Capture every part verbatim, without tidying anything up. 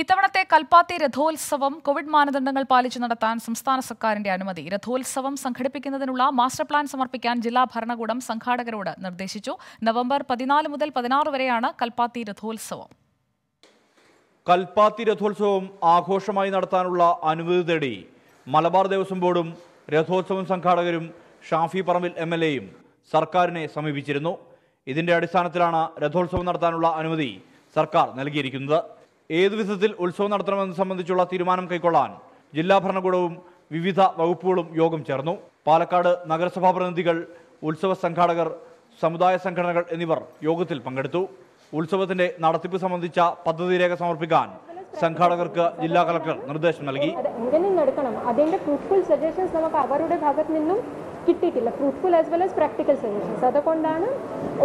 ഇത്തവണത്തെ കൽപ്പാത്തി രഥോത്സവം കോവിഡ് മാനദണ്ഡങ്ങൾ പാലിച്ച് നടത്താൻ സംസ്ഥാന സർക്കാരിന്റെ അനുമതി. രഥോത്സവം സംഘടിപ്പിക്കുന്നതിനുള്ള മാസ്റ്റർ പ്ലാൻ സമർപ്പിക്കാൻ ജില്ലാ ഭരണകൂടം സംഘാടകരോട് നിർദ്ദേശിച്ചു. നവംബർ പതിനാല് മുതൽ പതിനാറ് വരെയാണ് കൽപ്പാത്തി രഥോത്സവം. കൽപ്പാത്തി രഥോത്സവം ആഘോഷമായി നടത്താനുള്ള അനുമതി തേടി മലബാർ ദേവസ്വം ബോർഡും രഥോത്സവം സംഘാടകരും ഷാഫി പറമ്പിൽ എം എൽ എയും സർക്കാരിനെ സമീപിച്ചിരുന്നു. ഇതിന്റെ അടിസ്ഥാനത്തിലാണ് രഥോത്സവം നടത്താനുള്ള അനുമതി സർക്കാർ നൽകിയിരിക്കുന്നത്. ഏതു വിധത്തിൽ ഉത്സവം നടത്തണമെന്ന് സംബന്ധിച്ചുള്ള തീരുമാനം കൈക്കൊള്ളാൻ ജില്ലാ ഭരണകൂടവും വിവിധ വകുപ്പുകളും യോഗം ചേർന്നു. പാലക്കാട് നഗരസഭാ പ്രതിനിധികൾ, ഉത്സവ സംഘാടകർ, സമുദായ സംഘടനകൾ എന്നിവർ യോഗത്തിൽ പങ്കെടുത്തു. ഉത്സവത്തിന്റെ നടത്തിപ്പ് സംബന്ധിച്ച പദ്ധതി രേഖ സമർപ്പിക്കാൻ സംഘാടകർക്ക് ജില്ലാ കളക്ടർ നിർദ്ദേശം നൽകി. എങ്ങനെ നടക്കണം അതിന്റെ ഫ്രൂട്ട്ഫുൾ സജഷൻസ് നമുക്ക് അവരുടെ ഭാഗത്ത് നിന്നും കിട്ടിയിട്ടില്ല. Fruitful as well as practical suggestions. അതുകൊണ്ടാണ്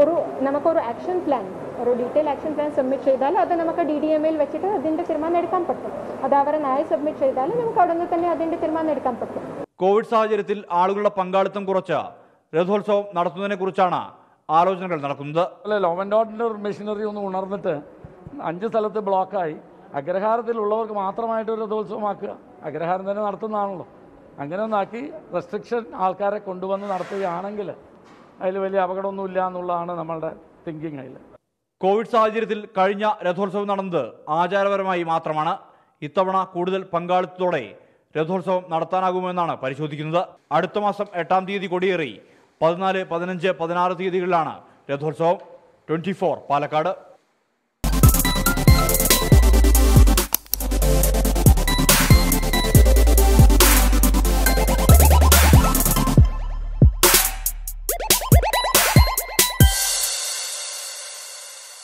ഒരു നമുക്കൊരു ആക്ഷൻ പ്ലാൻ ഒരു ഡീറ്റെയിൽ ആക്ഷൻ പ്ലാൻ സബ്മിറ്റ് ചെയ്താൽ അത് നമുക്ക് ഡി ഡി എം എയിൽ വെച്ചിട്ട് അതിന്റെ തീരുമാനം എടുക്കാൻ പറ്റും. അത് അവരെ നയ സബ്മിറ്റ് ചെയ്താൽ നമുക്ക് അവിടെ നിന്ന് തന്നെ അതിന്റെ തീരുമാനം എടുക്കാൻ പറ്റും. കോവിഡ് സാഹചര്യത്തിൽ ആളുകളുടെ പങ്കാളിത്തം കുറച്ച് രഥോത്സവം നടത്തുന്നതിനെ കുറിച്ചാണ് ആലോചനകൾ നടക്കുന്നത്. അല്ലെ ലോ ആൻഡ് ഓർഡർ മെഷീനറി ഒന്ന് ഉണർന്നിട്ട് അഞ്ച് സ്ഥലത്ത് ബ്ലോക്കായി അഗ്രഹാരത്തിലുള്ളവർക്ക് മാത്രമായിട്ട് ഒരു രഥോത്സവമാക്കുക. അഗ്രഹാരം തന്നെ നടത്തുന്നതാണല്ലോ. അങ്ങനെ ഒന്നാക്കി റെസ്ട്രിക്ഷൻ ആൾക്കാരെ കൊണ്ടുവന്ന് നടത്തുകയാണെങ്കിൽ അതിൽ വലിയ അപകടമൊന്നുമില്ല എന്നുള്ളതാണ് നമ്മളുടെ തിങ്കിങ്. അതിൽ കോവിഡ് സാഹചര്യത്തിൽ കഴിഞ്ഞ രഥോത്സവം നടന്നത് ആചാരപരമായി മാത്രമാണ്. ഇത്തവണ കൂടുതൽ പങ്കാളിത്തത്തോടെ രഥോത്സവം നടത്താനാകുമെന്നാണ് പരിശോധിക്കുന്നത്. അടുത്ത മാസം എട്ടാം തീയതി കൊടിയേറി പതിനാല്, പതിനഞ്ച്, പതിനാറ് തീയതികളിലാണ് രഥോത്സവം. Twenty four Palakkad.